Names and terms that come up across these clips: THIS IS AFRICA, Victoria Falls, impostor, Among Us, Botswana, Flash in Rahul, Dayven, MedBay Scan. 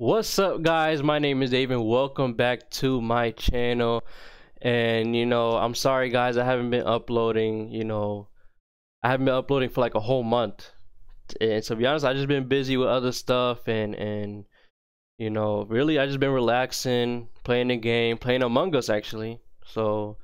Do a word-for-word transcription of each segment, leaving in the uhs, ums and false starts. What's up, guys? My name is Dayven. Welcome back to my channel. And you know, I'm sorry guys, I haven't been uploading. You know, I haven't been uploading for like a whole month, and to be honest, I just been busy with other stuff, and and you know, really I just been relaxing, playing the game, playing Among Us actually. So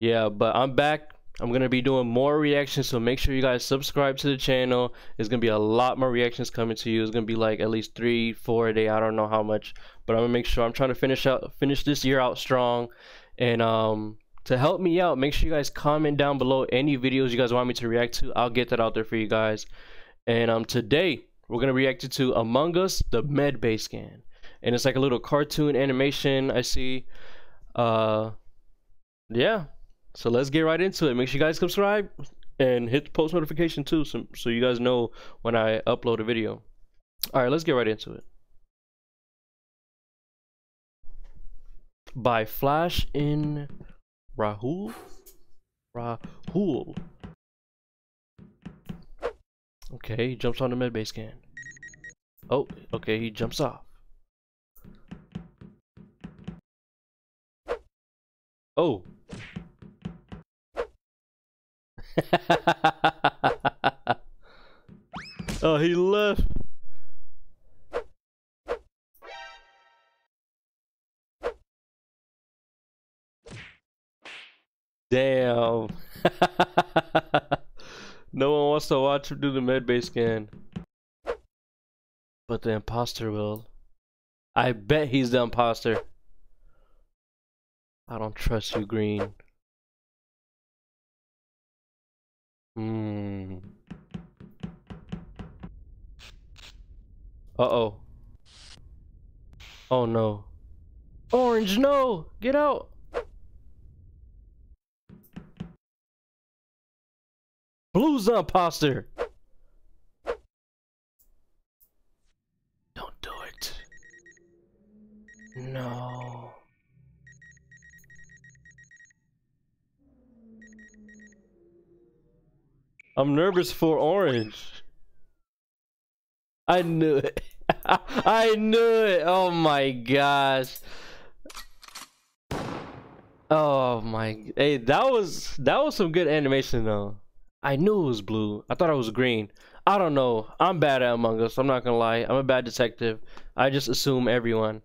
yeah, but I'm back. I'm gonna be doing more reactions, so make sure you guys subscribe to the channel. There's gonna be a lot more reactions coming to you. It's gonna be like at least three, four a day. I don't know how much, but I'm gonna make sure I'm trying to finish out, finish this year out strong. And um, to help me out, make sure you guys comment down below any videos you guys want me to react to. I'll get that out there for you guys. And um, today we're gonna react to Among Us, the MedBay Scan, and it's like a little cartoon animation I see. Uh, yeah. So let's get right into it. Make sure you guys subscribe and hit the post notification too, so, so you guys know when I upload a video. All right, let's get right into it. By Flash in Rahul. Rahul. Okay, he jumps on the MedBay Scan. Oh, okay, he jumps off. Oh. Oh, he left. Damn. No one wants to watch him do the MedBay Scan, but the imposter will. I bet he's the imposter. I don't trust you, Green. Hmm. Uh-oh. Oh no. Orange, no! Get out! Blue's the imposter! Don't do it. No. I'm nervous for Orange. I knew it. I knew it. Oh my gosh. Oh my. Hey, that was that was some good animation though. I knew it was blue. I thought it was green. I don't know. I'm bad at Among Us. I'm not gonna lie. I'm a bad detective. I just assume everyone.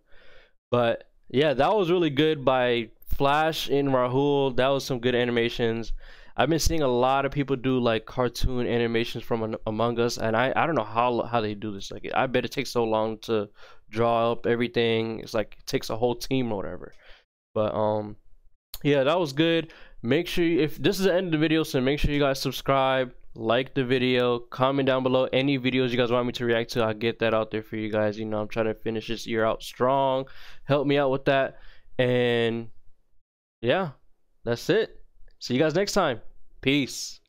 But yeah, that was really good by Flash in Rahul. That was some good animations. I've been seeing a lot of people do like cartoon animations from an, Among Us, and I, I don't know how how they do this. Like, I bet it takes so long to draw up everything. It's like it takes a whole team or whatever. But um, yeah, that was good. Make sure you, if this is the end of the video, so make sure you guys subscribe, like the video, comment down below any videos you guys want me to react to. I'll get that out there for you guys. You know, I'm trying to finish this year out strong. Help me out with that. And yeah, that's it. See you guys next time. Peace.